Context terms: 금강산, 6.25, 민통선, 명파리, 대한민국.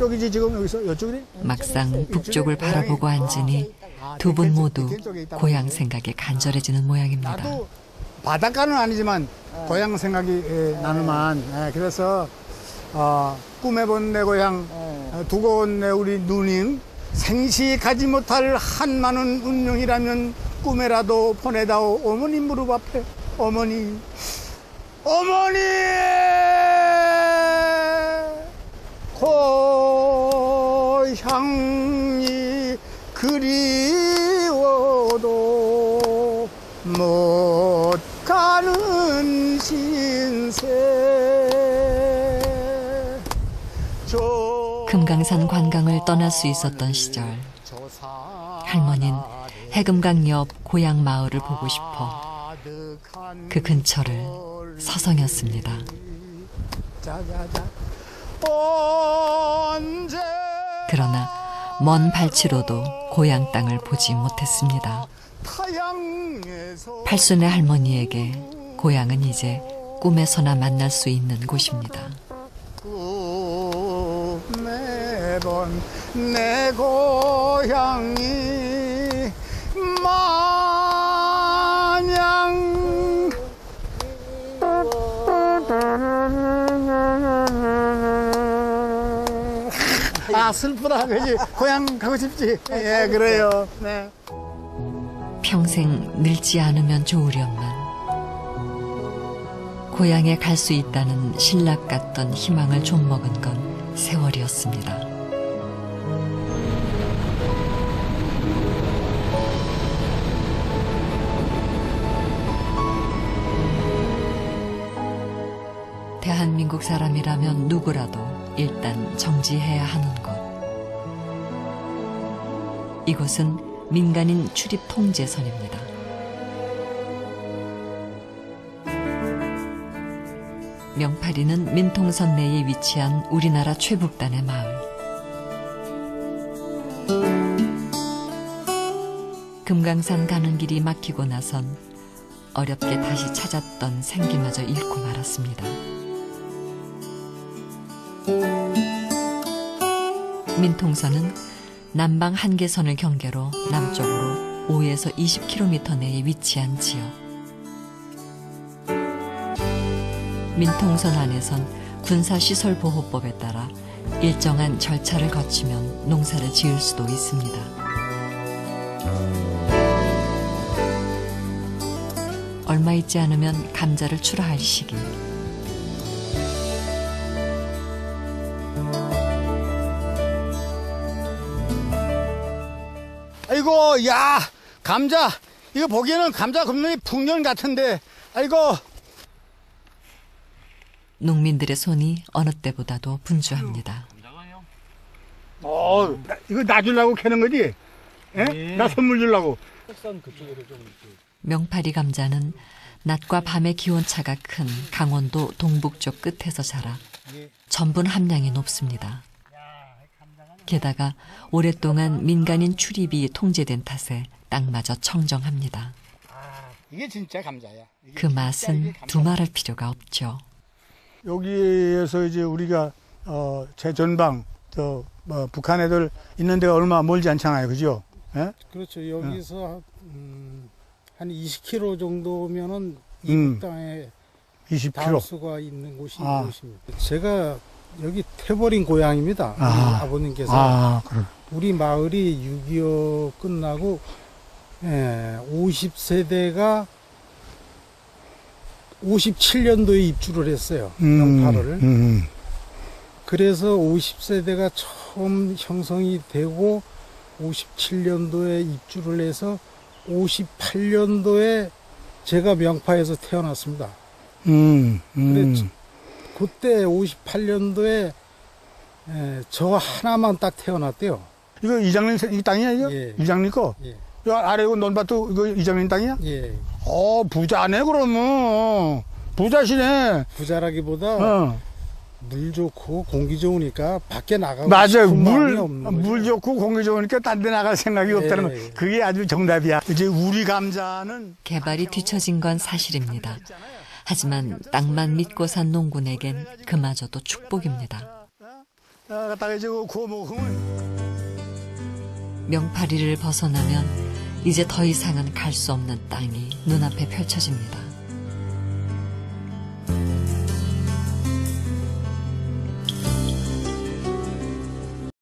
이쪽이지 지금 여기서 이쪽이? 막상 북쪽을 바라보고 앉으니 두 분 모두 고향 생각에 간절해지는 모양입니다. 나도 바닷가는 아니지만 고향 생각이 나는만. 그래서 꿈에 본 내 고향, 두고 온 내 우리 누님, 생시 가지 못할 한 많은 운명이라면 꿈에라도 보내다오 어머니 무릎 앞에. 어머니, 어머니 고향이 그리워도 못 가는 신세. 금강산 관광을 떠날 수 있었던 시절, 할머니는 해금강 옆 고향 마을을 보고 싶어 그 근처를 서성였습니다. 그러나 먼 발치로도 고향 땅을 보지 못했습니다. 팔순의 할머니에게 고향은 이제 꿈에서나 만날 수 있는 곳입니다. 매번 내 고향이 아, 슬프다, 그지? 고향 가고 싶지? 예, 그래요. 네. 평생 늙지 않으면 좋으련만 고향에 갈 수 있다는 신락 같던 희망을 좀먹은 건 세월이었습니다. 대한민국 사람이라면 누구라도 일단 정지해야 하는 곳. 이곳은 민간인 출입 통제선입니다. 명파리는 민통선 내에 위치한 우리나라 최북단의 마을. 금강산 가는 길이 막히고 나선 어렵게 다시 찾았던 생기마저 잃고 말았습니다. 민통선은 남방 한계선을 경계로 남쪽으로 5에서 20km 내에 위치한 지역. 민통선 안에선 군사시설보호법에 따라 일정한 절차를 거치면 농사를 지을 수도 있습니다. 얼마 있지 않으면 감자를 출하할 시기. 아이고, 야, 감자. 이거 보기에는 감자 분명히 풍년 같은데, 아이고. 농민들의 손이 어느 때보다도 분주합니다. 이거 나 주려고 캐는 거지? 예? 네. 나 선물 주려고. 명파리 감자는 낮과 밤의 기온차가 큰 강원도 동북쪽 끝에서 자라 전분 함량이 높습니다. 게다가 오랫동안 민간인 출입이 통제된 탓에 땅마저 청정합니다. 이게 진짜 감자야. 그 맛은 두말할 필요가 없죠. 여기에서 이제 우리가 제전방 저 북한 애들 있는 데가 얼마 멀지 않잖아요, 그죠? 예? 그렇죠. 여기서 한 20km 정도면은 이북 땅에 담수가 있는 곳이 곳입니다. 제가 여기 태버린 고향입니다. 아버님께서 우리 마을이 6.25 끝나고 50세대가 57년도에 입주를 했어요. 명파를. 그래서 50세대가 처음 형성이 되고 57년도에 입주를 해서 58년도에 제가 명파에서 태어났습니다. 그때 58년도에 저 하나만 딱 태어났대요. 이거 이장님 이 땅이야 이거? 예. 이장님 거? 예. 이 아래 이거 논밭도 이거 이장님 땅이야? 예. 부자네 그러면. 부자시네. 부자라기보다 물 좋고 공기 좋으니까 밖에 나가고 맞아요. 싶은 마음이 없는 거예요. 물 좋고 공기 좋으니까 딴 데 나갈 생각이 없다는 거. 그게 아주 정답이야. 이제 우리 감자는 개발이 뒤처진 건 사실입니다. 하지만 땅만 믿고 산 농군에겐 그마저도 축복입니다. 갖다가 이제 구워 먹으면. 명파리를 벗어나면 이제 더 이상은 갈 수 없는 땅이 눈앞에 펼쳐집니다.